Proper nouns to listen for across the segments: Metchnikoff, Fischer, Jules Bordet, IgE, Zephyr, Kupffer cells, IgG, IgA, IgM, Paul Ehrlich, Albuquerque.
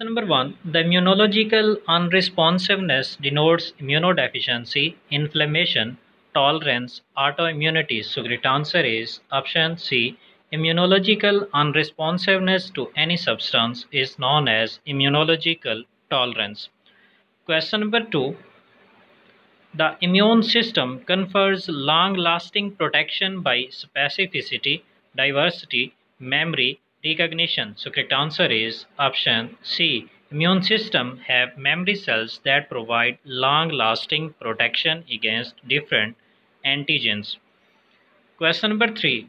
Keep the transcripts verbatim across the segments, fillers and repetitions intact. So number one, the immunological unresponsiveness denotes immunodeficiency, inflammation, tolerance, autoimmunity. So great answer is option C. Immunological unresponsiveness to any substance is known as immunological tolerance. Question number two, the immune system confers long-lasting protection by specificity, diversity, memory, recognition. So correct answer is option C. Immune system have memory cells that provide long-lasting protection against different antigens. Question number three.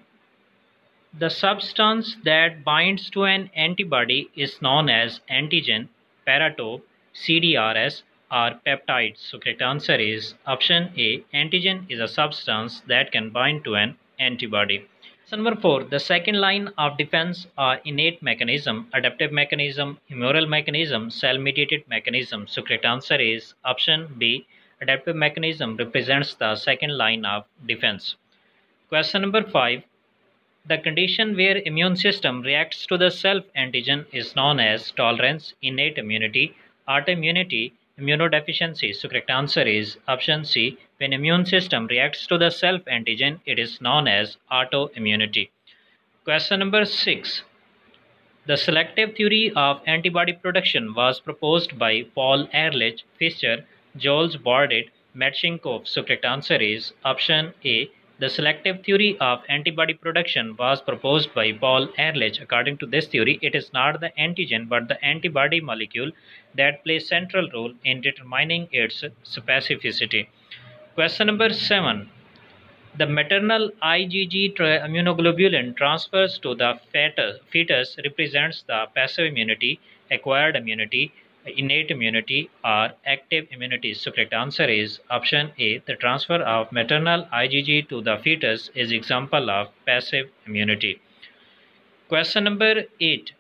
The substance that binds to an antibody is known as antigen, paratope, C D R S, or peptide. So correct answer is option A. Antigen is a substance that can bind to an antibody. Number four, the second line of defense are innate mechanism, adaptive mechanism, humoral mechanism, cell-mediated mechanism. So correct answer is option B. Adaptive mechanism represents the second line of defense. Question number five, the condition where immune system reacts to the self-antigen is known as tolerance, innate immunity, autoimmunity, immunodeficiency. So correct answer is option C. When immune system reacts to the self-antigen, it is known as autoimmunity. Question number six. The selective theory of antibody production was proposed by Paul Ehrlich, Fischer, Jules Bordet, Metchnikoff. So correct answer is option A. The selective theory of antibody production was proposed by Paul Ehrlich. According to this theory, it is not the antigen but the antibody molecule that plays central role in determining its specificity. Question number seven. The maternal IgG immunoglobulin transfers to the fetus represents the passive immunity, acquired immunity, innate immunity, or active immunity. So correct answer is option A. The transfer of maternal IgG to the fetus is example of passive immunity. Question number eight.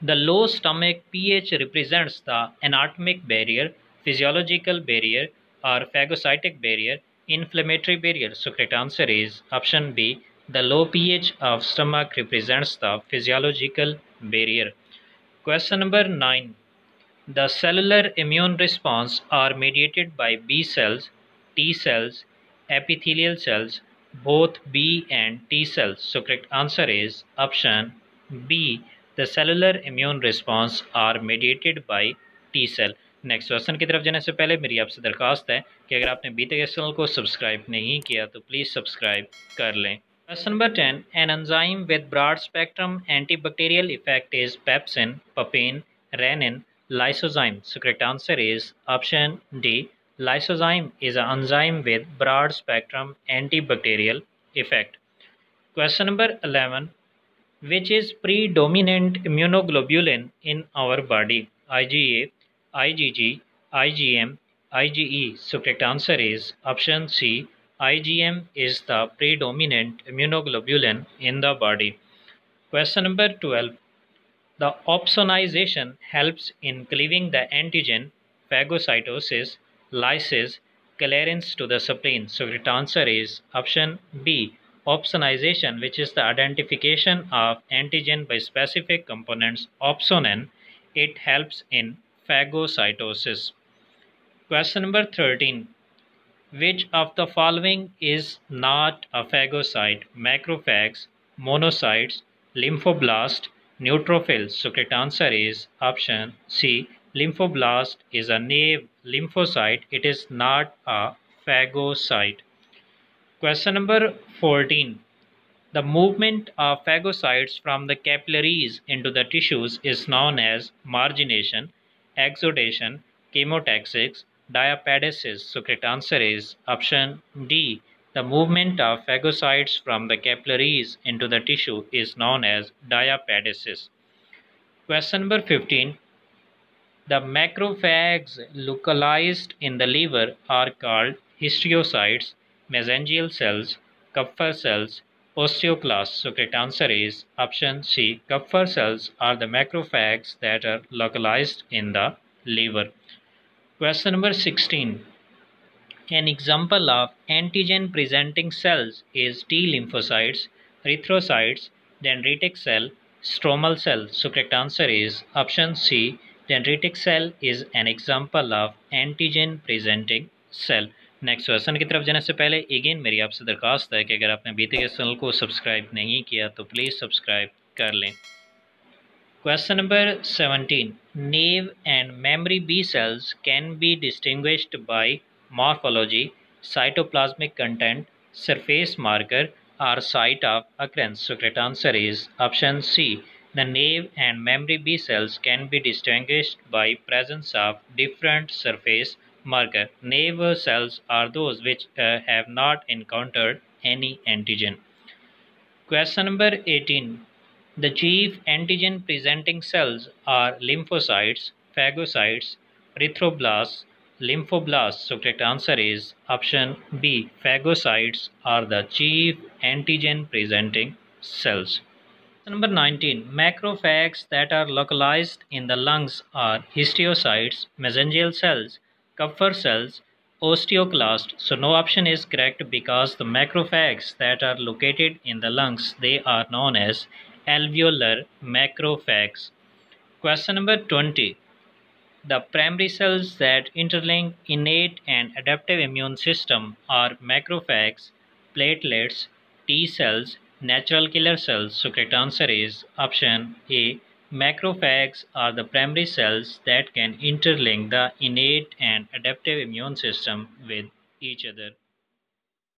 The low stomach pH represents the anatomic barrier, physiological barrier, or phagocytic barrier, inflammatory barrier. So correct answer is option B. The low pH of stomach represents the physiological barrier. Question number nine. The cellular immune response are mediated by B cells, T cells, epithelial cells, both B and T cells. So correct answer is option B. The cellular immune response are mediated by T cell. Next question की तरफ जाने से पहले मेरी आपसे दरखास्त है कि अगर आपने अभी तक इस चैनल को सब्सक्राइब नहीं किया तो प्लीज़ सब्सक्राइब कर लें. Question number ten. An enzyme with broad spectrum antibacterial effect is pepsin, papain, renin, lysozyme. So correct answer is option D. Lysozyme is an enzyme with broad spectrum antibacterial effect. Question number eleven. Which is predominant immunoglobulin in our body? IgA, IgG, IgM, IgE. So correct answer is option C. IgM is the predominant immunoglobulin in the body. Question number twelve. The opsonization helps in cleaving the antigen, phagocytosis, lysis, clearance to the spleen. So the answer is option B. Opsonization, which is the identification of antigen by specific components opsonin, it helps in phagocytosis. Question number thirteen. Which of the following is not a phagocyte? Macrophages, monocytes, lymphoblast, neutrophils. So correct answer is option C. Lymphoblast is a naive lymphocyte. It is not a phagocyte. Question number fourteen. The movement of phagocytes from the capillaries into the tissues is known as margination, exudation, chemotaxis, diapedesis. So correct answer is option D. The movement of phagocytes from the capillaries into the tissue is known as diapedesis. Question number fifteen. The macrophages localized in the liver are called histiocytes, mesangial cells, Kupffer cells, osteoclasts. So correct answer is option C. Kupffer cells are the macrophages that are localized in the liver. Question number sixteen. An example of antigen-presenting cells is T lymphocytes, erythrocytes, dendritic cell, stromal cell. So correct answer is option C. Dendritic cell is an example of antigen presenting cell. Next question की तरफ जाने से पहले again मेरी आपसे दरखास्त है कि अगर आपने बीते के चैनल को सब्सक्राइब नहीं किया तो प्लीज़ सब्सक्राइब कर लें। Question number seventeen, naive and memory B cells can be distinguished by morphology, cytoplasmic content, surface marker और site of occurrence. So correct answer is option C, the naive and memory B cells can be distinguished by presence of different surface marker. Naive cells are those which uh, have not encountered any antigen. Question number eighteen. The chief antigen presenting cells are lymphocytes, phagocytes, erythroblasts, lymphoblasts. So correct answer is option B. Phagocytes are the chief antigen presenting cells. Number nineteen. Macrophages that are localized in the lungs are histiocytes, mesangial cells, Kupffer cells, osteoclasts. So no option is correct because the macrophages that are located in the lungs, they are known as alveolar macrophages. Question number twenty. The primary cells that interlink innate and adaptive immune system are macrophages, platelets, T cells, natural killer cells. So correct answer is option A. Macrophages are the primary cells that can interlink the innate and adaptive immune system with each other.